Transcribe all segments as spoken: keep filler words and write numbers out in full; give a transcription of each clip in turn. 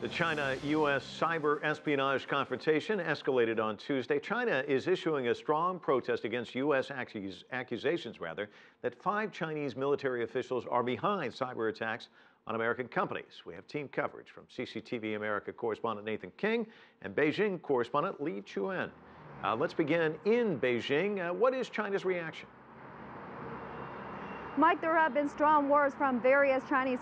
The China U S cyber espionage confrontation escalated on Tuesday. China is issuing a strong protest against U S accus accusations, rather, that five Chinese military officials are behind cyber attacks on American companies. We have team coverage from C C T V America correspondent Nathan King and Beijing correspondent Li Qiuyuan. Uh, let's begin in Beijing. Uh, what is China's reaction? Mike, there have been strong words from various Chinese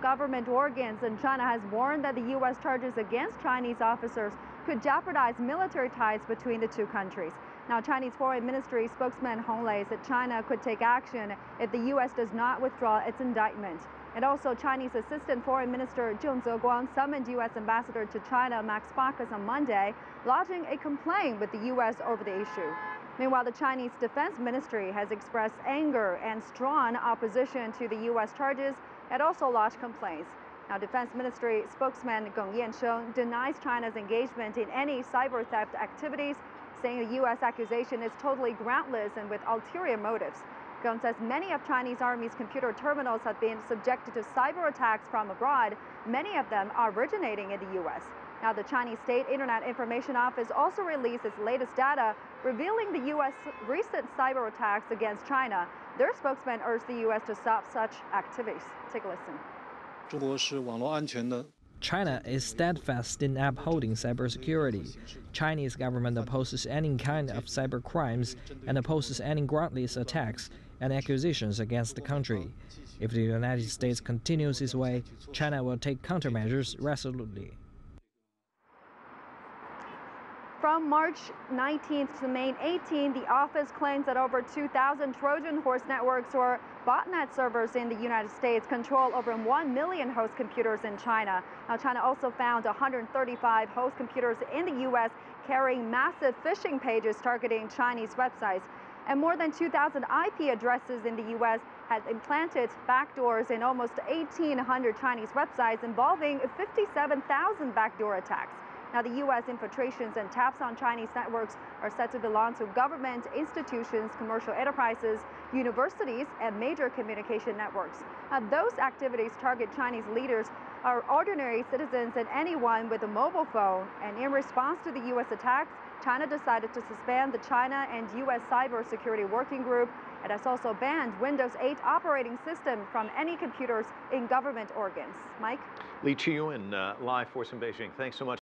government organs, and China has warned that the U S charges against Chinese officers could jeopardize military ties between the two countries. Now, Chinese Foreign Ministry spokesman Hong Lei said China could take action if the U S does not withdraw its indictment. And also, Chinese Assistant Foreign Minister Zheng Zeguang summoned U S Ambassador to China Max Baucus on Monday, lodging a complaint with the U S over the issue. Meanwhile, the Chinese Defense Ministry has expressed anger and strong opposition to the U S charges and also lodged complaints. Now, Defense Ministry spokesman Gong Yansheng denies China's engagement in any cyber theft activities, saying the U S accusation is totally groundless and with ulterior motives. Gong says many of Chinese Army's computer terminals have been subjected to cyber attacks from abroad. Many of them are originating in the U S. Now, the Chinese State Internet Information Office also released its latest data, revealing the U S recent cyber attacks against China. Their spokesman urged the U S to stop such activities. Take a listen. China is steadfast in upholding cybersecurity. Chinese government opposes any kind of cyber crimes and opposes any groundless attacks and accusations against the country. If the United States continues this way, China will take countermeasures resolutely. From March nineteenth to May eighteenth, the office claims that over two thousand Trojan horse networks or botnet servers in the United States control over one million host computers in China. Now, China also found one hundred thirty-five host computers in the U S carrying massive phishing pages targeting Chinese websites. And more than two thousand I P addresses in the U S had implanted backdoors in almost eighteen hundred Chinese websites, involving fifty-seven thousand backdoor attacks. Now, the U S infiltrations and taps on Chinese networks are said to belong to government institutions, commercial enterprises, universities, and major communication networks. Now, those activities target Chinese leaders, are ordinary citizens, and anyone with a mobile phone. And in response to the U S attacks, China decided to suspend the China and U S Cybersecurity Working Group. It has also banned Windows eight operating system from any computers in government organs. Mike? Li Qiuyuan, uh, live for us in Beijing. Thanks so much.